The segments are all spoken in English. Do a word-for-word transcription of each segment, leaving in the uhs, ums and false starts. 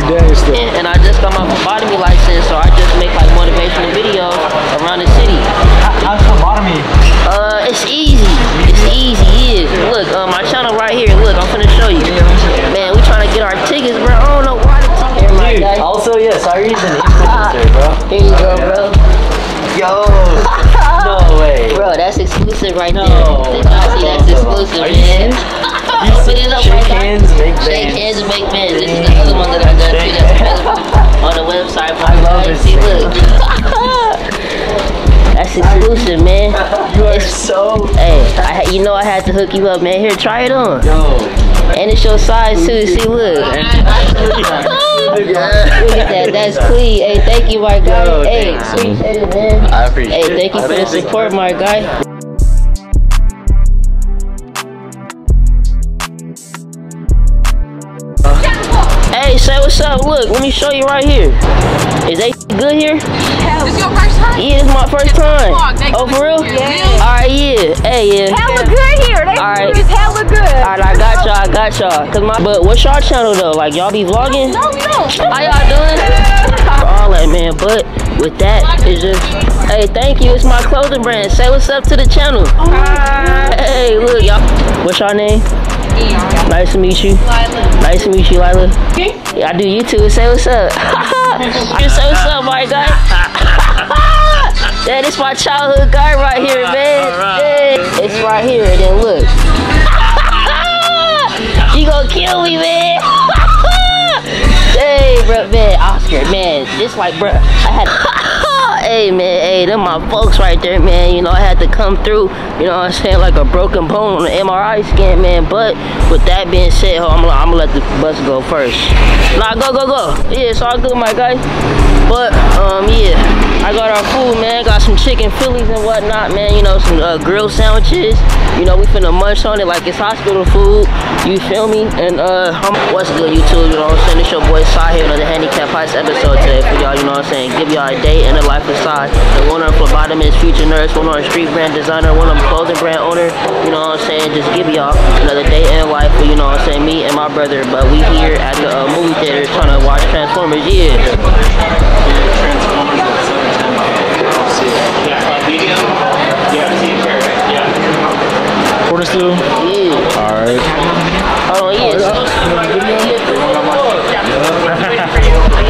every day still. And, and I just got my phlebotomy license, so I just make like motivational videos around the city. How's phlebotomy? Uh, it's easy. It's easy, yeah. Look, uh, my channel right here. Look, I'm finna show you. Man, we trying to get our tickets, bro. I don't know why the tickets are like that. Also, yeah, sorry he's an influencer, bro. Here you go, bro. Yo. No way. Bro, that's exclusive right no. there. See, that's exclusive, man. Shake hands, make bands. Shake hands and make bands. This is the other one that I got too. That's on the website. I love this. See, look. That's exclusive, man. You are so. Hey, I, you know I had to hook you up, man. Here, try it on. Yo. And it's your size too. See, look. Look at that. That's clean. Hey, thank you, my guy. Yo, hey, appreciate it, man. I appreciate it. Hey, thank you for the support, my guy. Hey, say what's up. Look, let me show you right here. Is they good here? Hell. This your first time? Yeah, this my first time. Oh, for real? Yeah. Alright, yeah. Hey, yeah. Hella good here. They right. Is hella good. Alright, I got y'all. I got y'all. Cause my, but what's y'all channel though? Like y'all be vlogging? No, no, no. How y'all doing? All that, man. But with that, it's just, hey, thank you. It's my clothing brand. Say what's up to the channel. Oh my God. Hey, look, y'all. What's y'all name? Nice to meet you. Lila. Nice to meet you, Lila. Okay. Yeah, I do you too. Say what's up. Say what's up, my guy. That is my childhood guy right here, man. Yeah. It's right here. And then look. You gonna kill me, man. Hey, bro, man. Oscar, man. Just like, bro, I had. Hey, man, hey, them my folks right there, man. You know, I had to come through, you know what I'm saying, like a broken bone on an M R I scan, man. But with that being said, I'm gonna, I'm gonna let the bus go first. Nah, go, go, go. Yeah, it's all good, my guy. But, um, yeah, I got our food, man. Got some chicken Phillies and whatnot, man. You know, some uh, grilled sandwiches. You know, we finna munch on it like it's hospital food. You feel me? And, uh, I'm, what's good, YouTube? You know what I'm saying? It's your boy, Cii, here on the Handicap Heist episode today for y'all, you know what I'm saying? Give y'all a day and a life. Side. The one on phlebotomist, future nurse, one on street brand designer, one on clothing brand owner, you know what I'm saying, just give y'all another day in life for, you know what I'm saying, me and my brother, but we here at the uh, movie theater trying to watch Transformers, yeah. Transformers at seven ten, yeah. Quarter still? Yeah. Alright. Oh, yeah.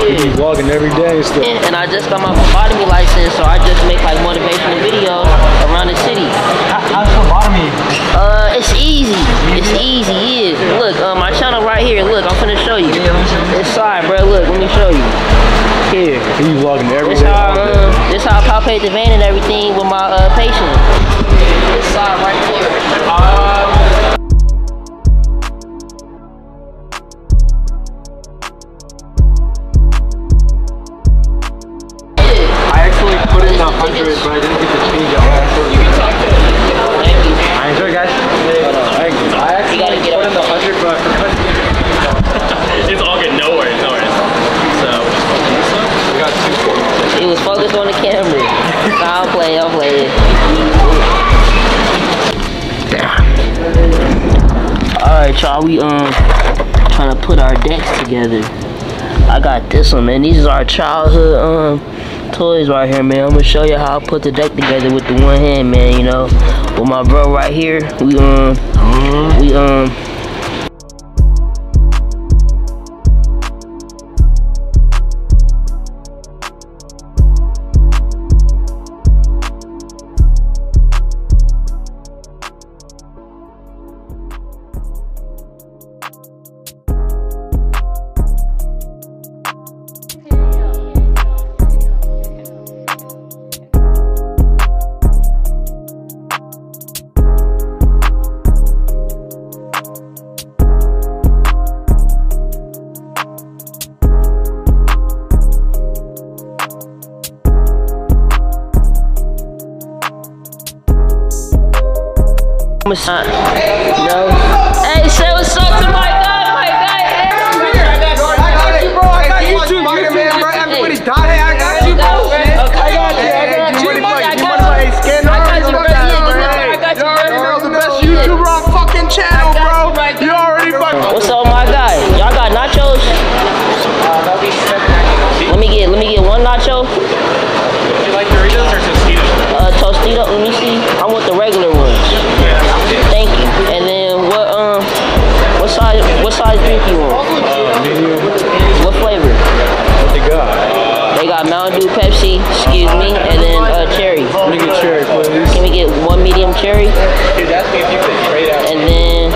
You be vlogging every day still. And, and I just got my phlebotomy license, so I just make like motivational videos around the city. How's phlebotomy? Uh, it's easy. It's easy, yeah. Look, uh, my channel right here. Look, I'm finna show you. This side, bro. Look, let me show you. Here. You vlogging every this day. How, uh, this how I palpate the vein and everything with my uh, patient. This side right here. Uh, But I didn't get to change it. I enjoy, guys. I, I actually got to put in the hundred, but it's all good. Nowhere, nowhere. So we got two corners. He was focused on the camera. I'll play. I'll play it. All right, y'all. We um trying to put our decks together. I got this one, man. These is our childhood um. toys right here, man. I'm gonna show you how I put the deck together with the one hand, man. You know, with my bro right here, we um, mm-hmm. we um. You know? Hey, say what's up to my guy, my guy. I got you, bro. I got you, too. Spider-Man, bro. Everybody died. Hey, I got you, bro. I got you. I got you. I got you. I got you. You already know the best YouTuber on fucking channel, bro. You already fucking. What's up, my guy? Y'all got nachos? size drink you want? Uh, medium. What flavor? What they got? Uh, they got Mountain Dew, Pepsi, excuse me, and then uh, cherry. Let me get cherry, please. Can we get one medium cherry? Dude, ask me if you could trade out. And then,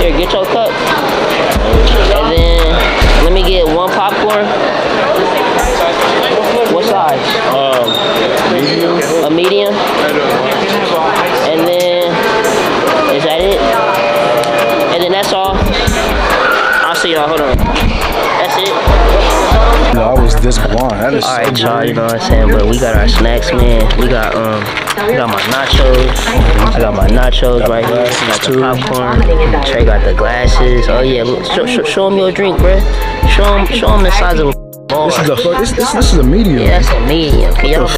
here, get your cup. And then, let me get one popcorn. What size? Um, medium. A medium? And then. Yeah, hold on. That's it. No, I was this blind. That is all right, so y'all, you know what I'm saying? But we got our snacks, man. We got um, we got my nachos. I got my nachos right here. I got the popcorn. Trey got the glasses. Oh yeah, look, show, show, show him your drink, bruh. Show him, show him the size of a ball. This is a this, this, this is a medium. Yeah, that's a medium. Y'all,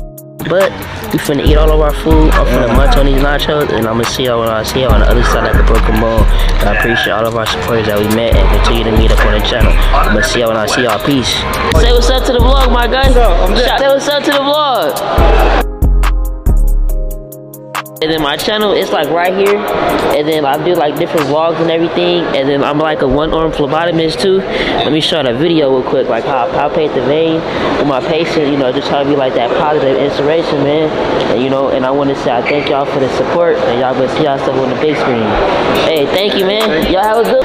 but we finna eat all of our food. I'm finna yeah. munch on these nachos, and I'm gonna see y'all when I see y'all on the other side at the broken bone. And I appreciate all of our supporters that we met and continue to meet up on the channel. But see y'all when I see y'all. Peace. Say what's up to the vlog, my guy. Say what's up to the vlog. And then my channel is like right here, and then I do like different vlogs and everything, and then I'm like a one-arm phlebotomist too. Let me show you a video real quick, like how, how I paint the vein with my patient, you know, just trying to be like that positive inspiration, man. And you know, and I want to say I thank y'all for the support, and y'all gonna see yourself on the big screen. Hey, thank you, man. Y'all have a good.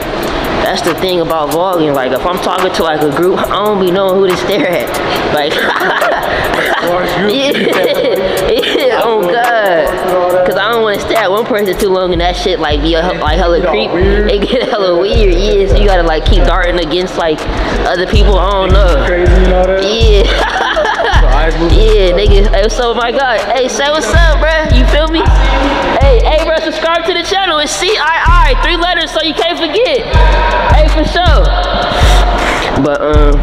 That's the thing about vlogging. Like, if I'm talking to like a group, I don't be knowing who to stare at. Like, yeah, yeah, oh God. Cause I don't want to stare at one person too long and that shit like be a, like hella creep. It get hella weird. Yeah, so you gotta like keep darting against like other people. I don't know. Yeah. Yeah, nigga. Hey, what's up, my guy? Hey, say what's up, bruh. You feel me? Hey, hey, bruh, subscribe to the channel. It's C I I. Three letters so you can't forget. Hey, for sure. But, um,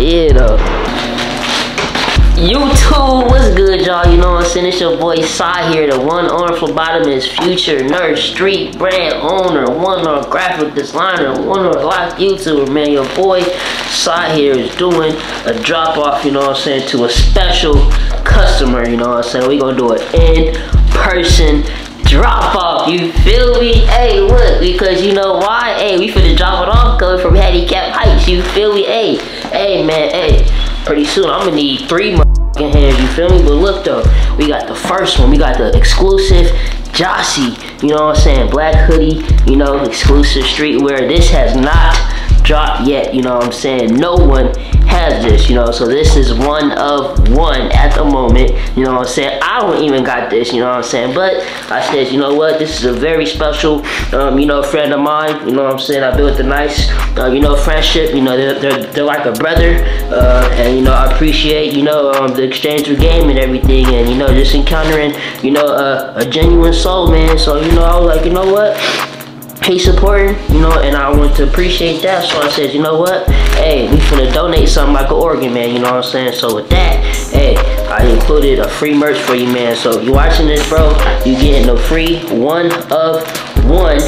yeah, though. YouTube, what's good, y'all? You know what I'm saying? It's your boy Cii here, the one-arm phlebotomist, future nurse, street brand owner, one-arm graphic designer, one-arm live YouTuber, man. Your boy Cii here is doing a drop-off, you know what I'm saying, to a special customer, you know what I'm saying? We're gonna do an in-person drop off, you feel me? Hey, look, because you know why? Hey, we finna drop it off coming from Handicap Heist, you feel me? Hey, hey, man, hey, pretty soon I'm gonna need three motherfucking hands, you feel me? But look, though, we got the first one, we got the exclusive Jossie, you know what I'm saying? Black hoodie, you know, exclusive streetwear. This has not dropped yet, you know what I'm saying? No one has this, you know, so this is one of one at the moment, you know what I'm saying? I don't even got this, you know what I'm saying? But I said, you know what, this is a very special, um, you know, friend of mine, you know what I'm saying? I built a nice, uh, you know, friendship, you know, they're, they're, they're like a brother, uh, and, you know, I appreciate, you know, um, the exchange of game and everything, and, you know, just encountering, you know, uh, a genuine soul, man. So, you know, I was like, you know what? He's supporting, you know, and I want to appreciate that. So I said, you know what? Hey, we finna donate something like an organ, man. You know what I'm saying? So with that, hey, I included a free merch for you, man. So if you watching this, bro, you getting a free one of one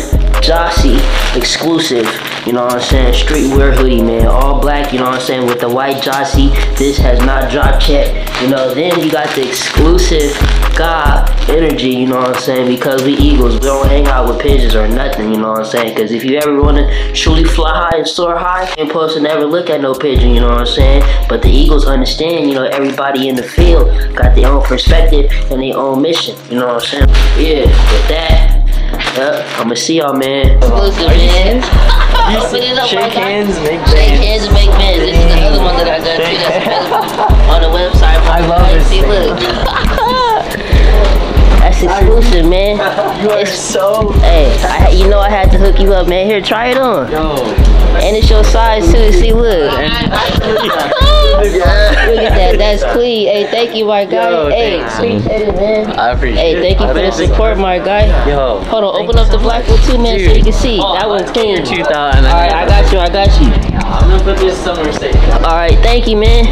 Jossie exclusive, you know what I'm saying, streetwear hoodie, man, all black, you know what I'm saying, with the white Jossie. This has not dropped yet, you know. Then you got the exclusive God energy, you know what I'm saying, because we eagles, we don't hang out with pigeons or nothing, you know what I'm saying, because if you ever want to truly fly high and soar high, you're supposed to never look at no pigeon, you know what I'm saying, but the eagles understand, you know, everybody in the field got their own perspective and their own mission, you know what I'm saying. Yeah, with that, yep, I'ma see y'all, man. Look good, man. Shake hands, make bands. Shake hands, make bands. This is the other one that I got too. That's available on the website. I love this. See, look. That's exclusive, man. You are so. Hey, I, you know I had to hook you up, man. Here, try it on. Yo. And it's your size too. See, look. Look at that, that's clean. Hey, thank you, my guy. Yo, hey, appreciate it, man. I appreciate it. Hey, thank you for the support, my guy. Yo, hold on, open up the black one too, man, so you can see. Oh, that one's clean. Alright, I got you, I got you. I'm gonna put this somewhere safe. Alright, thank you, man.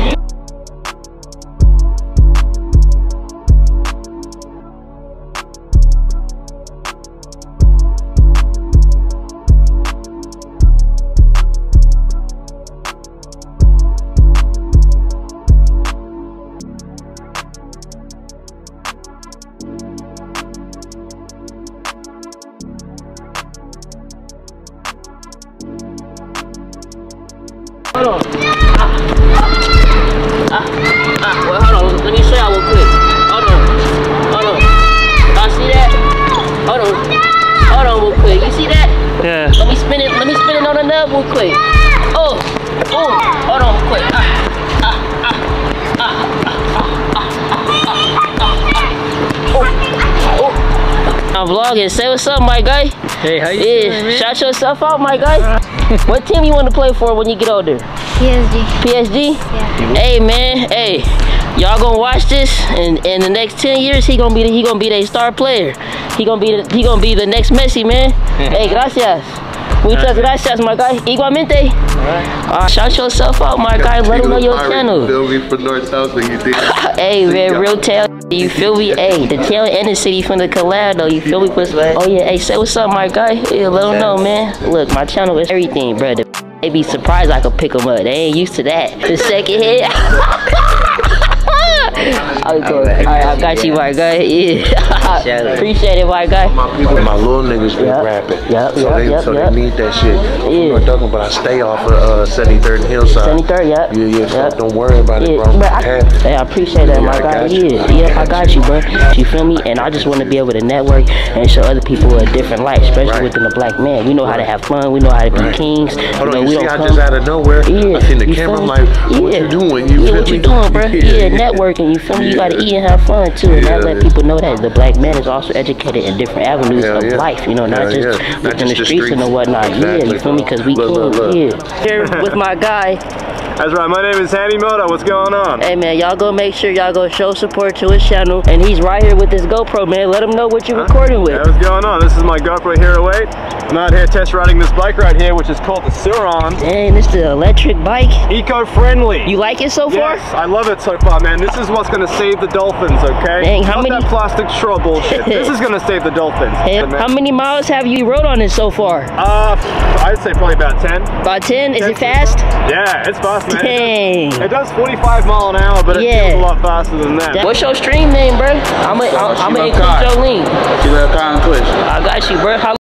Thank you. hold on. Ah, ah, ah. Well, hold on. Let me show y'all real quick. Hold on. Hold on. Y'all see that? Hold on. Hold on real quick. You see that? Yeah. Let me spin it. Let me spin it on the nub real quick. Oh. Oh. Hold on real quick. Ah. Ah. Ah. Ah. Ah. Ah. Ah. Oh. Oh. I'm vlogging. Say what's up, my guy. Hey, how you yeah. doing, man? Shout yourself out, my guy. What team you want to play for when you get older? P S G. P S G? Yeah. Hey, man. Hey, y'all gonna watch this, and in the next ten years, he gonna be the, he gonna be their star player. He gonna be the, he gonna be the next Messi, man. Hey, gracias. Muchas gracias, my guy. Igualmente. Alright. Uh, shout yourself out, my guy. Let him know your channel. Hey, man, real tale. You feel me? Hey, the tail and the city from the collab, though. You feel me? Oh, yeah. Hey, say what's up, my guy. Yeah, let them know, man. Look, my channel is everything, brother. They be surprised I could pick them up. They ain't used to that. The second hit. Okay. Alright, I got you, my guy. Yeah. Appreciate it, my guy. My little niggas been yep. rapping. Yep, so yep, they, yep, so yep. they need that shit. Yeah. You know what I'm talking about? I stay off of uh, seventy-third and Hillside. seventy-third, yep. Yeah, yeah, so yep. don't worry about yeah. it, bro. I, hey, I appreciate that, yeah, my guy. Yeah, yeah, I got you, bro. You feel me? And I just want to be able to network and show other people a different life, especially right. within the black man. We know right. how to have fun. We know how to be right. kings. Hold on, you, know, you we see, I come. just out of nowhere. Yeah. I seen the you camera, I'm like, what yeah. you doing? You yeah, what you doing, bro? Yeah, networking, you feel me? You got to eat and have fun, too. And that let people know that the black man is also educated in different avenues Hell of yeah. life, you know, Hell not just yeah. within the, the streets and whatnot. Exactly. Yeah, you feel me? Because we can, yeah. Here with my guy. That's right, my name is Handy Moto. What's going on? Hey, man, y'all go make sure y'all go show support to his channel. And he's right here with this GoPro, man. Let him know what you're huh? recording with. Yeah, what's going on? This is my GoPro Hero eight. I'm out here test riding this bike right here, which is called the Suron. Dang, this is the electric bike. Eco-friendly. You like it so far? Yes, I love it so far, man. This is what's going to save the dolphins, okay? Dang, how Not many? that plastic straw bullshit. This is going to save the dolphins. Hey, how many miles have you rode on it so far? Uh, I'd say probably about ten. About ten? Is it fast? Yeah, it's fast. Man. Dang. It does, it does forty-five mile an hour, but it yeah. feels a lot faster than that. What's your stream name, bro? I'm gonna include Joe Lean. She left on Twitch. I got you, bro. How